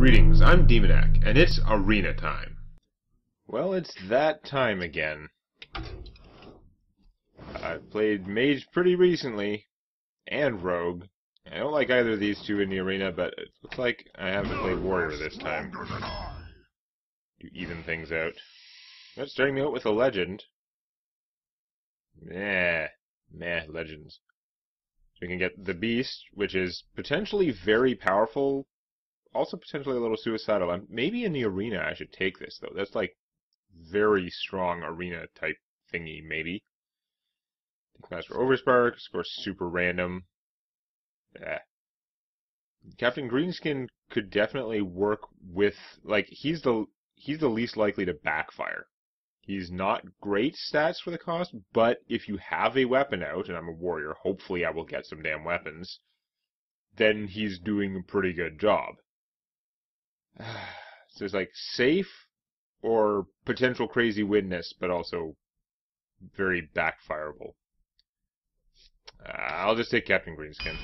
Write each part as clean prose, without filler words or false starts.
Greetings, I'm Demonac, and it's Arena time. Well, it's that time again. I played Mage pretty recently, and Rogue. I don't like either of these two in the arena, but it looks like I have to play Warrior this time to even things out. That's starting me out with a Legend. Meh, Legends. So we can get the Beast, which is potentially very powerful, also potentially a little suicidal. Maybe in the arena I should take this, though. That's like very strong arena type thingy, maybe. Master Oversparks, of course, super random. Captain Greenskin could definitely work with, like, he's the least likely to backfire. He's not great stats for the cost, but if you have a weapon out, and I'm a warrior, hopefully I will get some damn weapons, then he's doing a pretty good job. So it's like safe or potential crazy witness, but also very backfireable. I'll just take Captain Greenskin.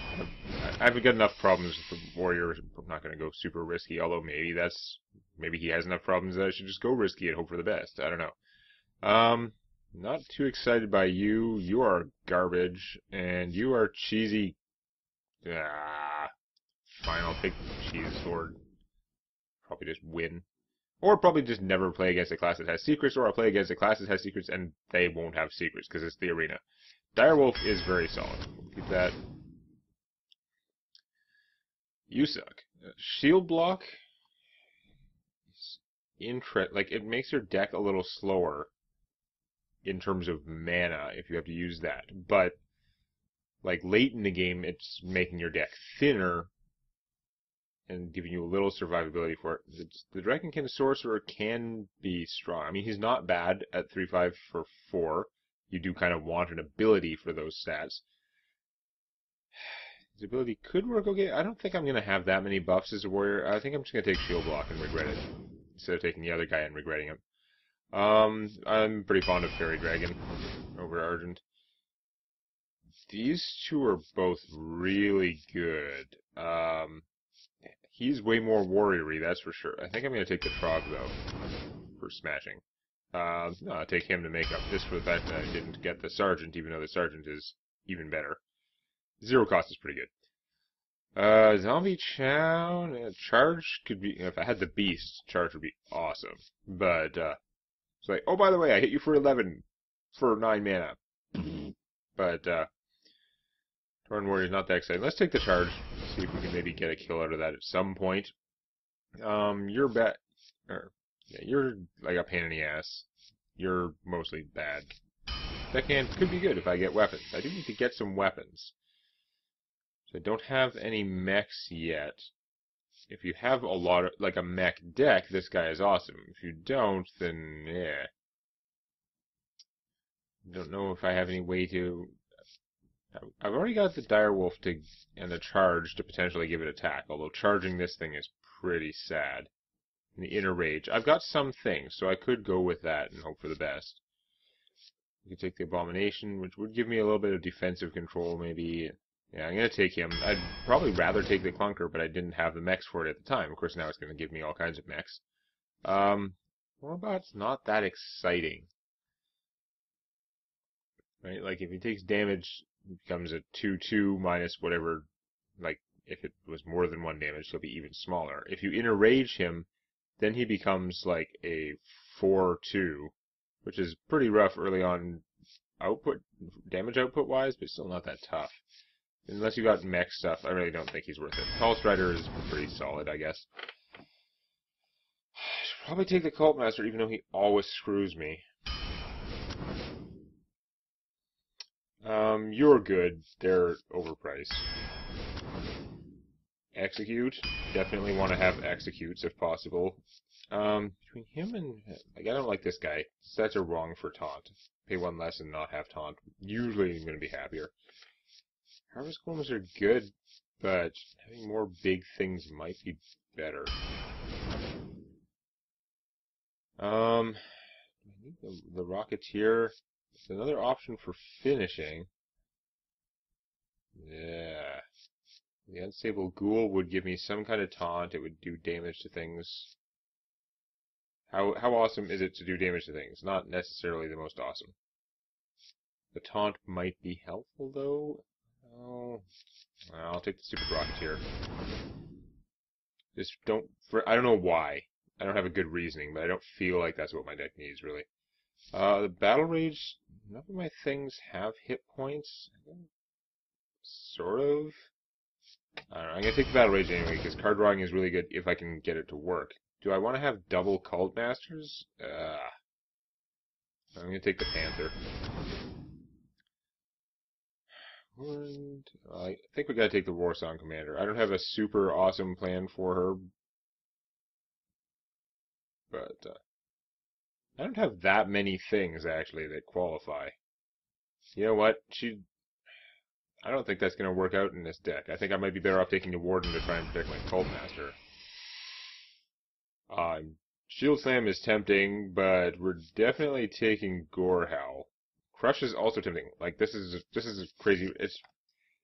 I haven't got enough problems with the warrior. I'm not going to go super risky, although maybe he has enough problems that I should just go risky and hope for the best. I don't know. Not too excited by you. You are garbage, and you are cheesy. Fine, I'll take the cheese sword. Probably just win. Or probably just never play against a class that has secrets, or I'll play against a class that has secrets and they won't have secrets, because it's the arena. Direwolf is very solid. Keep that. You suck. Shield block is like, it makes your deck a little slower in terms of mana if you have to use that. But like late in the game, it's making your deck thinner and giving you a little survivability for it. The Dragonkin Sorcerer can be strong. I mean, he's not bad at 3/5 for 4. You do kind of want an ability for those stats. His ability could work okay. I don't think I'm going to have that many buffs as a warrior. I think I'm just going to take shield block and regret it, instead of taking the other guy and regretting him. I'm pretty fond of Fairy Dragon over Argent. These two are both really good. He's way more warriory, that's for sure. I think I'm going to take the Trog, though, for smashing. No, I'll take him to make up this for the fact that I didn't get the Sergeant, even though the Sergeant is even better. 0 cost is pretty good. Zombie Chow, charge could be, if I had the Beast, charge would be awesome. But, it's like, oh, by the way, I hit you for 11 for 9 mana. But, Torn Warrior's not that exciting. Let's take the charge, see if we can maybe get a kill out of that at some point. You're bad, yeah, you're like a pain in the ass. You're mostly bad. Deckhand could be good if I get weapons. I do need to get some weapons. So I don't have any mechs yet. If you have a lot of, like, a mech deck, this guy is awesome. If you don't, then, yeah. Don't know if I have any way to... I've already got the Direwolf to, and the charge to potentially give it attack, although charging this thing is pretty sad. In the Inner Rage. I've got some things, so I could go with that and hope for the best. I could take the Abomination, which would give me a little bit of defensive control, maybe. Yeah, I'm going to take him. I'd probably rather take the Clunker, but I didn't have the mechs for it at the time. Of course, now it's going to give me all kinds of mechs. Warbot's not that exciting. Right? Like, if he takes damage, it becomes a 2/2 minus whatever. Like, if it was more than 1 damage, it'll be even smaller. If you Inner Rage him, then he becomes like a 4/2, which is pretty rough early on damage output wise, but still not that tough. Unless you got mech stuff, I really don't think he's worth it. Tall Strider is pretty solid, I guess. I should probably take the Cult Master, even though he always screws me. You're good. They're overpriced. Execute. Definitely want to have Executes if possible. Between him and... Like, I don't like this guy. Stats are wrong for taunt. Pay 1 less and not have taunt. Usually I'm going to be happier. Harvest Golems are good, but having more big things might be better. I need the Rocketeer. It's another option for finishing. Yeah... The Unstable Ghoul would give me some kind of taunt. It would do damage to things. How awesome is it to do damage to things? Not necessarily the most awesome. The taunt might be helpful, though. Oh, I'll take the Super Rocketeer. Just don't... I don't know why. I don't have a good reasoning, but I don't feel like that's what my deck needs, really. The Battle Rage... None of my things have hit points. Sort of. I don't know. I'm going to take the Battle Rage anyway, because card drawing is really good if I can get it to work. Do I want to have double Cult Masters? I'm going to take the Panther. And I think we got to take the War Song Commander. I don't have a super awesome plan for her. But I don't have that many things, actually, that qualify. You know what? I don't think that's going to work out in this deck. I think I might be better off taking a Warden to try and protect my Cult Master. Shield Slam is tempting, but we're definitely taking Gorehowl. Crush is also tempting. Like, this is crazy.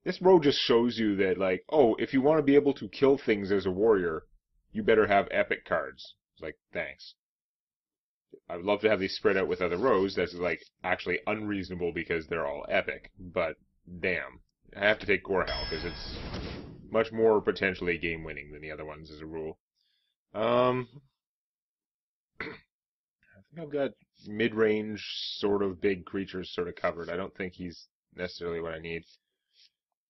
This road just shows you that, like, oh, if you want to be able to kill things as a warrior, you better have epic cards. It's like, thanks. I would love to have these spread out with other rows. That's, like, actually unreasonable because they're all epic. But, damn. I have to take Gorehowl because it's much more potentially game-winning than the other ones as a rule. I think I've got mid-range sort of big creatures sort of covered. I don't think he's necessarily what I need.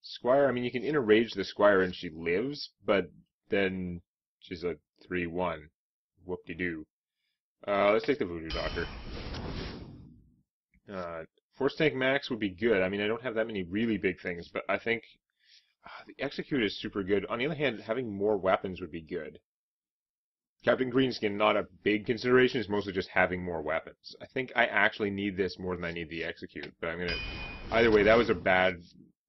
Squire, I mean, you can Inner Rage the Squire and she lives, but then she's a 3-1. Whoop-de-doo. Let's take the Voodoo Doctor. Force Tank Max would be good. I mean, I don't have that many really big things, but I think the Execute is super good. On the other hand, having more weapons would be good. Captain Greenskin, not a big consideration, it's mostly just having more weapons. I think I actually need this more than I need the Execute, but I'm gonna... Either way, that was a bad...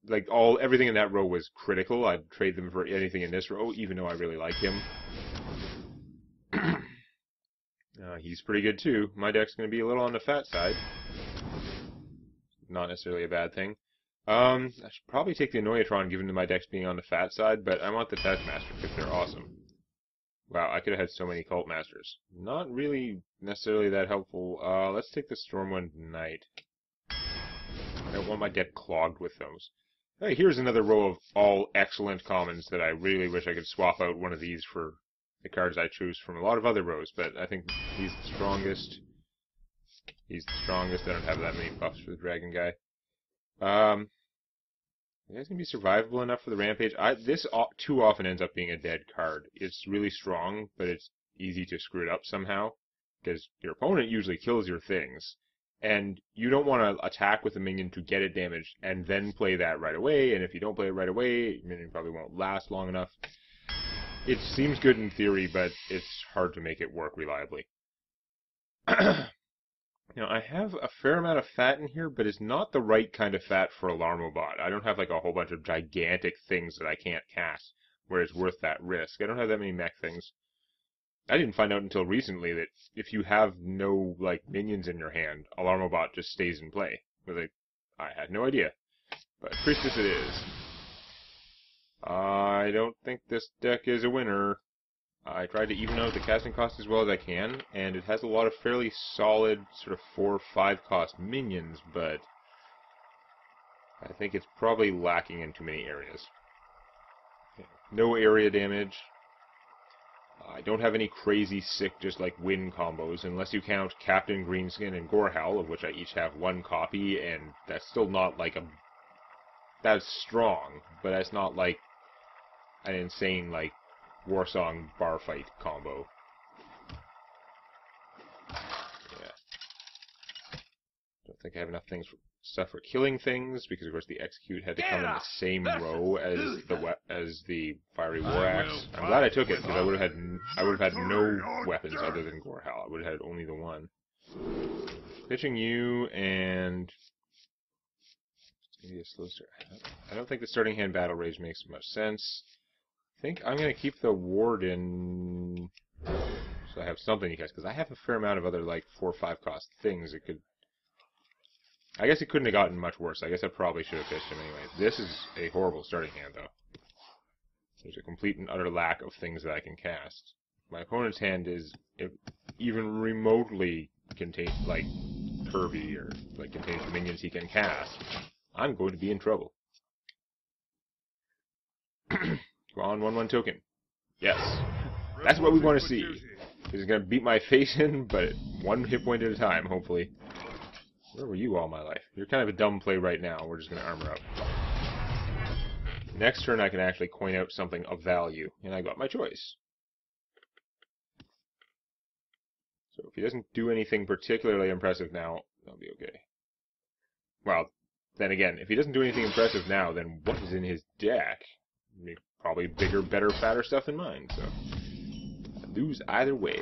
Like, everything in that row was critical. I'd trade them for anything in this row, even though I really like him. He's pretty good, too. My deck's gonna be a little on the fat side. Not necessarily a bad thing. I should probably take the Annoyatron, given to my decks being on the fat side, but I want the Taskmaster, because they're awesome. Wow, I could have had so many Cult Masters. Not really necessarily that helpful. Let's take the Stormwind Knight. I don't want my deck clogged with those. Hey, here's another row of all excellent commons that I really wish I could swap out one of these for the cards I choose from a lot of other rows, but I think he's the strongest. He's the strongest. I don't have that many buffs for the Dragon guy. You guys can be survivable enough for the Rampage. This too often ends up being a dead card. It's really strong, but it's easy to screw it up somehow, because your opponent usually kills your things, and you don't want to attack with a minion to get it damaged and then play that right away, and if you don't play it right away, your minion probably won't last long enough. It seems good in theory, but it's hard to make it work reliably. Now, I have a fair amount of fat in here, but it's not the right kind of fat for Alarmobot. I don't have, like, a whole bunch of gigantic things that I can't cast, where it's worth that risk. I don't have that many mech things. I didn't find out until recently that if you have no, like, minions in your hand, Alarmobot just stays in play. Like, I had no idea. But Priestess it is. I don't think this deck is a winner. I tried to even out the casting cost as well as I can, and it has a lot of fairly solid sort of 4 or 5 cost minions, but I think it's probably lacking in too many areas. Okay. No area damage. I don't have any crazy sick just like win combos, unless you count Captain Greenskin and Gorehowl, of which I each have 1 copy, and that's still not like a... That's strong, but that's not like an insane like War Song bar fight combo. Yeah. Don't think I have enough things for stuff for killing things because, of course, the Execute had to come in the same row as the Fiery War Axe. I'm glad I took it because I would have had no weapons other than Gorehowl. I would have had only the one. Pitching you and maybe a slow start. I don't think the starting hand Battle Rage makes much sense. I think I'm going to keep the Warden, so I have something you guys, because I have a fair amount of other, like, 4 or 5 cost things. I guess it couldn't have gotten much worse. I guess I probably should have pitched him anyway. This is a horrible starting hand, though. There's a complete and utter lack of things that I can cast. My opponent's hand is, if even remotely contain, like, curvy or, like, contains the minions he can cast, I'm going to be in trouble. Draw on 1/1 token. Yes. That's what we want to see. He's going to beat my face in, but one hit point at a time, hopefully. Where were you all my life? You're kind of a dumb play right now. We're just going to armor up. Next turn I can actually coin out something of value, and I got my choice. So if he doesn't do anything particularly impressive now, that'll be okay. Well, then again, if he doesn't do anything impressive now, then what is in his deck? Probably bigger, better, fatter stuff in mine, so I lose either way.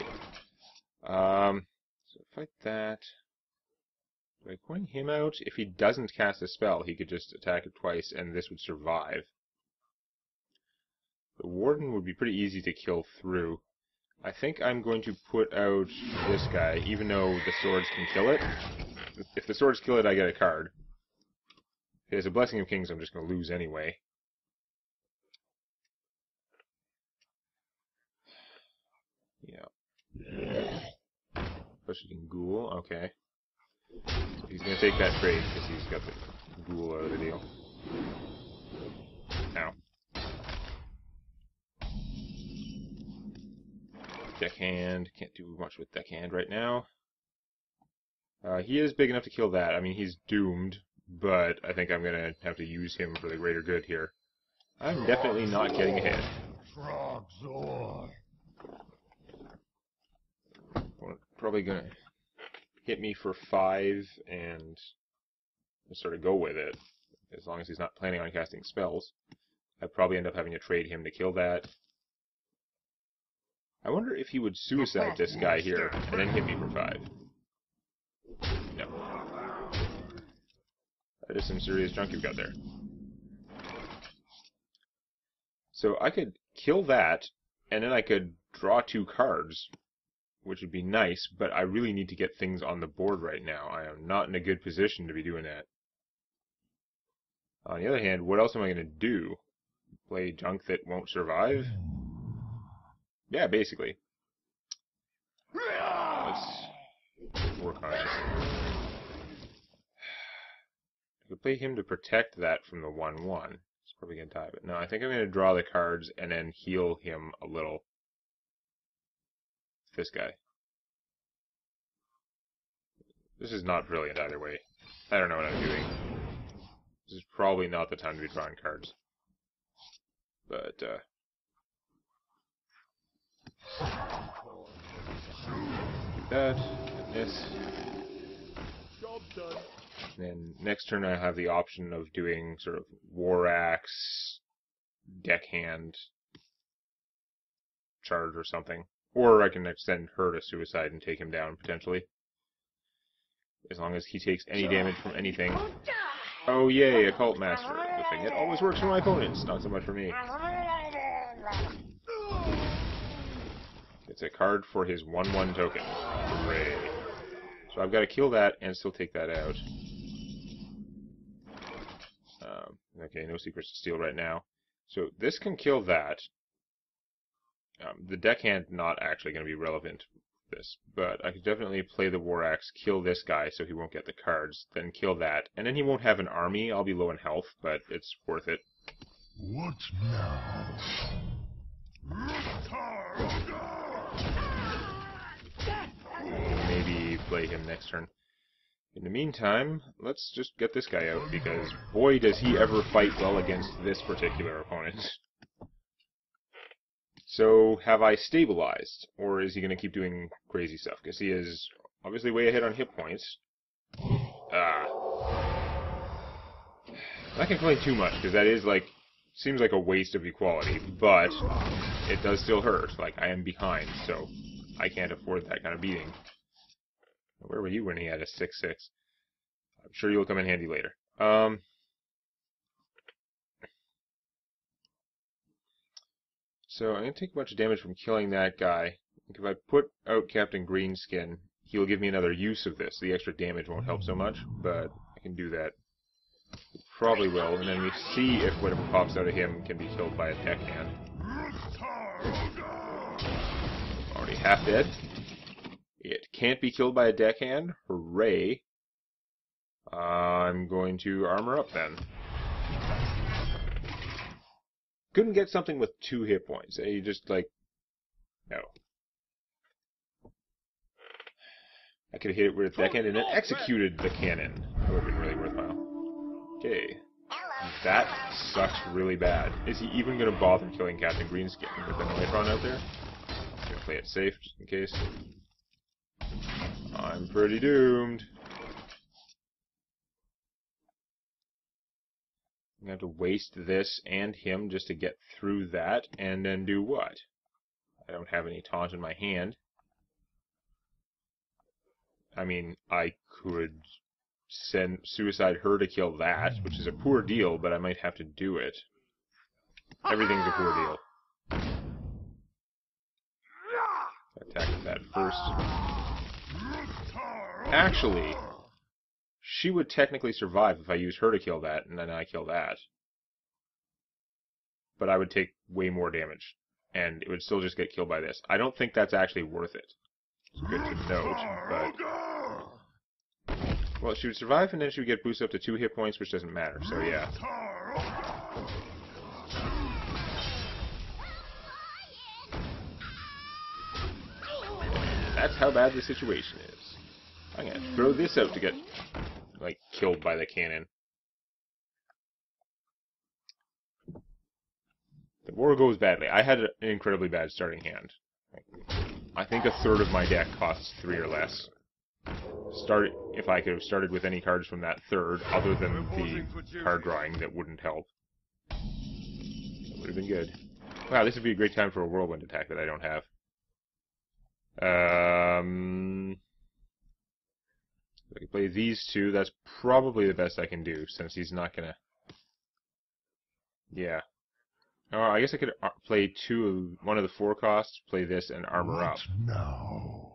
So fight that. Do I coin him out? If he doesn't cast a spell, he could just attack it twice, and this would survive. The Warden would be pretty easy to kill through. I think I'm going to put out this guy, even though the swords can kill it. If the swords kill it, I get a card. If there's a Blessing of Kings, I'm just going to lose anyway. Yeah. Pushing Ghoul, okay. So he's going to take that trade, because he's got the Ghoul out of the deal. Ow. Deckhand, can't do much with Deckhand right now. He is big enough to kill that. I mean, he's doomed, but I think I'm going to have to use him for the greater good here. I'm definitely not getting ahead. Frogzor. Probably going to hit me for 5 and sort of go with it, as long as he's not planning on casting spells. I probably end up having to trade him to kill that. I wonder if he would suicide this guy here, and then hit me for 5. No. That is some serious junk you've got there. So I could kill that, and then I could draw 2 cards, which would be nice, but I really need to get things on the board right now. I am not in a good position to be doing that. On the other hand, what else am I going to do? Play junk that won't survive? Yeah, basically. Let's work on it. I could play him to protect that from the 1/1. It's probably going to die, but no, I think I'm going to draw the cards and then heal him a little. This guy. This is not brilliant either way. I don't know what I'm doing. This is probably not the time to be drawing cards. But, that, this. And then next turn I have the option of doing sort of War Axe, Deckhand, Charge or something. Or I can send her to suicide and take him down, potentially. As long as he takes any damage from anything. Oh yay, a Cult Master. The thing that always works for my opponents, not so much for me. It's a card for his 1/1 token. Hooray. So I've got to kill that and still take that out. Okay, no secrets to steal right now. So this can kill that. The Deckhand not actually going to be relevant for this, but I could definitely play the War Axe, kill this guy so he won't get the cards, then kill that, and then he won't have an army. I'll be low in health, but it's worth it. What now? Maybe play him next turn. In the meantime, let's just get this guy out, because boy does he ever fight well against this particular opponent. So, have I stabilized, or is he going to keep doing crazy stuff? Because he is obviously way ahead on hit points. Not complaining too much, because that is, like, seems like a waste of equality, but it does still hurt. Like, I am behind, so I can't afford that kind of beating. Where were you when he had a 6/6? I'm sure you'll come in handy later. So I'm going to take a bunch of damage from killing that guy. If I put out Captain Greenskin, he'll give me another use of this. The extra damage won't help so much, but I can do that. It probably will, and then we see if whatever pops out of him can be killed by a Deckhand. Already half dead. It can't be killed by a Deckhand. Hooray. I'm going to armor up then. Couldn't get something with 2 hit points. You just, like, no. I could have hit it with a Deckhand and it executed the cannon. That would have been really worthwhile. Okay. That sucks really bad. Is he even going to bother killing Captain Greenskin with an Electron out there? I'm going to play it safe, just in case. I'm pretty doomed. I'm going to have to waste this and him just to get through that, and then do what? I don't have any taunt in my hand. I mean, I could send Suicide Her to kill that, which is a poor deal, but I might have to do it. Everything's a poor deal. Attack that first. Actually, she would technically survive if I use her to kill that, and then I kill that. But I would take way more damage, and it would still just get killed by this. I don't think that's actually worth it. It's good to note, but... Well, she would survive, and then she would get boosted up to 2 hit points, which doesn't matter, so yeah. That's how bad the situation is. I'm gonna throw this out to get, like, killed by the cannon. The war goes badly. I had an incredibly bad starting hand. I think a third of my deck costs 3 or less. If I could have started with any cards from that third, other than the card drawing that wouldn't help, that would have been good. Wow, this would be a great time for a whirlwind attack that I don't have. I can play these two. That's probably the best I can do, since he's not gonna... Yeah. I guess I could play one of the 4 costs, play this, and armor up. No.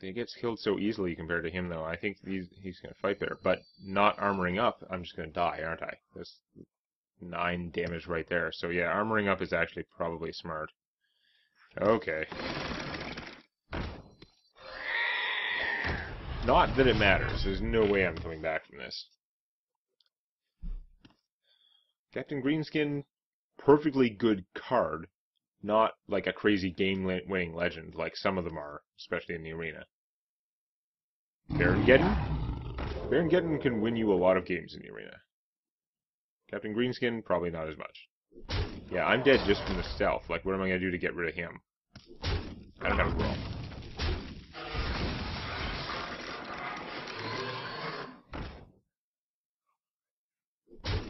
He gets killed so easily compared to him, though. I think he's going to fight better. But not armoring up, I'm just going to die, aren't I? That's 9 damage right there. So yeah, armoring up is actually probably smart. Okay. Not that it matters. There's no way I'm coming back from this. Captain Greenskin, perfectly good card, not like a crazy game-winning legend like some of them are, especially in the arena. Baron Geddon? Baron Geddon can win you a lot of games in the arena. Captain Greenskin, probably not as much. Yeah, I'm dead just from the stealth. Like, what am I going to do to get rid of him? I don't have a roll.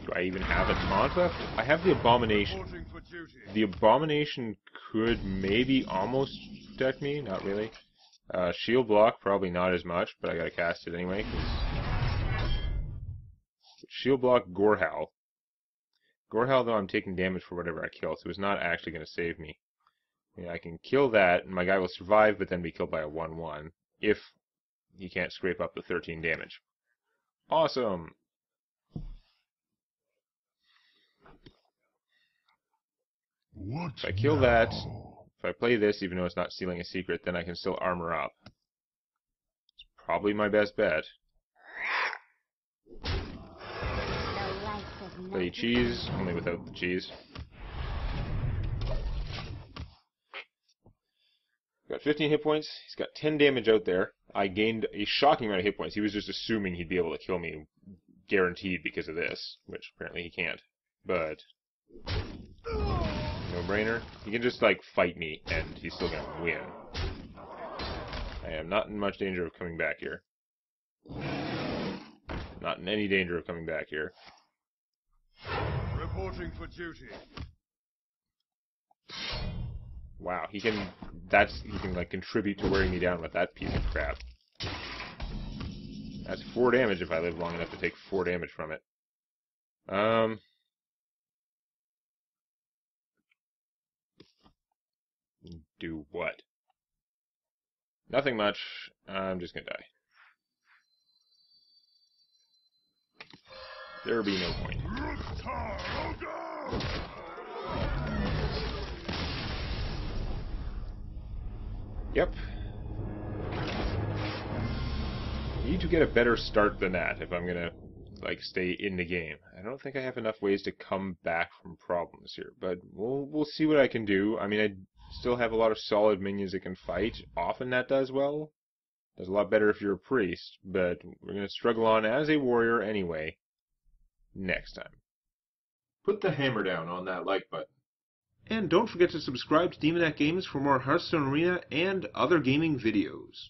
Do I even have a taunt left? I have the Abomination. The Abomination could maybe almost protect me, not really. Shield block, probably not as much, but I gotta cast it anyway. Shield block Gorehowl. Gorehowl, though, I'm taking damage for whatever I kill, so it's not actually gonna save me. I mean, I can kill that, and my guy will survive, but then be killed by a 1-1, if he can't scrape up the 13 damage. Awesome! If I kill that, if I play this, even though it's not sealing a secret, then I can still armor up. It's probably my best bet. Play cheese, only without the cheese. Got 15 hit points, he's got 10 damage out there. I gained a shocking amount of hit points. He was just assuming he'd be able to kill me, guaranteed, because of this, which apparently he can't. But... no-brainer. He can just, like, fight me, and he's still gonna win. I am not in much danger of coming back here. Not in any danger of coming back here. Reporting for duty. Wow, he can... he can, like, contribute to wearing me down with that piece of crap. That's 4 damage if I live long enough to take 4 damage from it. Do what? Nothing much. I'm just gonna die. There'll be no point. Yep. Need to get a better start than that if I'm gonna like stay in the game. I don't think I have enough ways to come back from problems here, but we'll see what I can do. I mean, I still have a lot of solid minions that can fight. Often that does well. Does a lot better if you're a priest, but we're gonna struggle on as a warrior anyway. Next time. Put the hammer down on that like button. And don't forget to subscribe to Demonac Games for more Hearthstone Arena and other gaming videos.